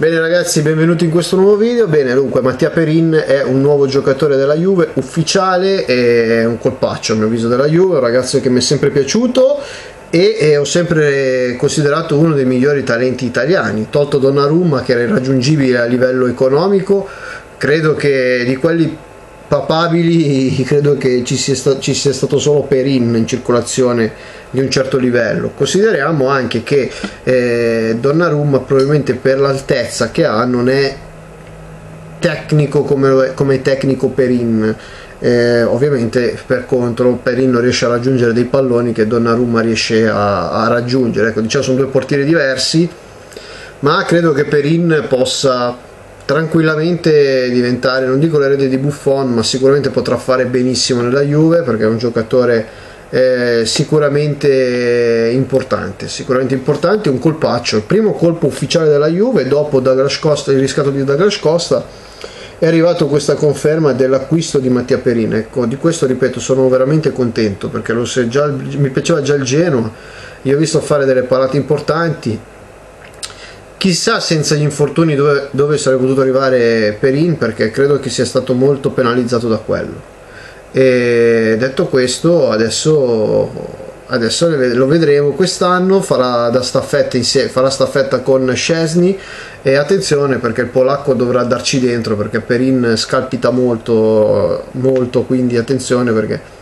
Bene ragazzi, benvenuti in questo nuovo video. Bene, dunque Mattia Perin è un nuovo giocatore della Juve ufficiale, è un colpaccio a mio avviso della Juve, un ragazzo che mi è sempre piaciuto e ho sempre considerato uno dei migliori talenti italiani, tolto Donnarumma che era irraggiungibile a livello economico. Credo che di quelli papabili credo che ci sia stato solo Perin in circolazione di un certo livello. Consideriamo anche che Donnarumma probabilmente per l'altezza che ha non è tecnico come tecnico Perin, ovviamente per contro Perin non riesce a raggiungere dei palloni che Donnarumma riesce a raggiungere, ecco, diciamo sono due portieri diversi, ma credo che Perin possa tranquillamente diventare, non dico l'erede di Buffon, ma sicuramente potrà fare benissimo nella Juve, perché è un giocatore sicuramente importante, un colpaccio, il primo colpo ufficiale della Juve dopo Dagras Costa, il riscatto di Dagras Costa. È arrivato questa conferma dell'acquisto di Mattia Perin, ecco, di questo ripeto sono veramente contento, perché mi piaceva già il Genoa, gli ho visto fare delle parate importanti. Chissà senza gli infortuni dove sarebbe potuto arrivare Perin, perché credo che sia stato molto penalizzato da quello. E detto questo, adesso lo vedremo quest'anno, farà staffetta con Szczesny, e attenzione perché il polacco dovrà darci dentro, perché Perin scalpita molto, quindi attenzione, perché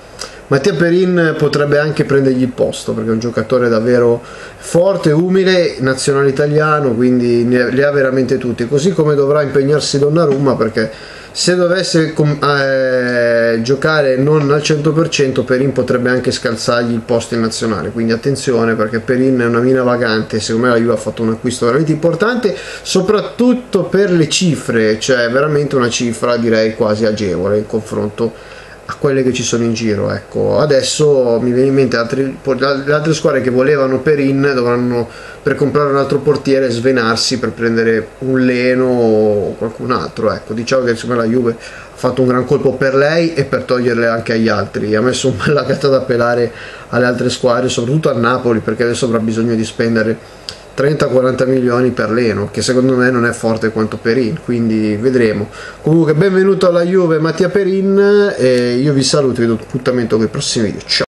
Mattia Perin potrebbe anche prendergli il posto, perché è un giocatore davvero forte, umile, nazionale italiano, quindi li ha veramente tutti, così come dovrà impegnarsi Donnarumma, perché se dovesse giocare non al 100% Perin potrebbe anche scalzargli il posto in nazionale, quindi attenzione perché Perin è una mina vagante. Secondo me la Juve ha fatto un acquisto veramente importante, soprattutto per le cifre, cioè veramente una cifra direi quasi agevole in confronto a quelle che ci sono in giro, ecco. Adesso mi viene in mente le altre squadre che volevano Perin dovranno, per comprare un altro portiere, svenarsi per prendere un Leno o qualcun altro, ecco. Diciamo che insomma la Juve ha fatto un gran colpo per lei e per toglierle anche agli altri, ha messo una bella gatta da pelare alle altre squadre, soprattutto a Napoli, perché adesso avrà bisogno di spendere 30-40 milioni per Leno, che secondo me non è forte quanto Perin, quindi vedremo. Comunque benvenuto alla Juve Mattia Perin, e io vi saluto, vi do appuntamento con i prossimi video, ciao!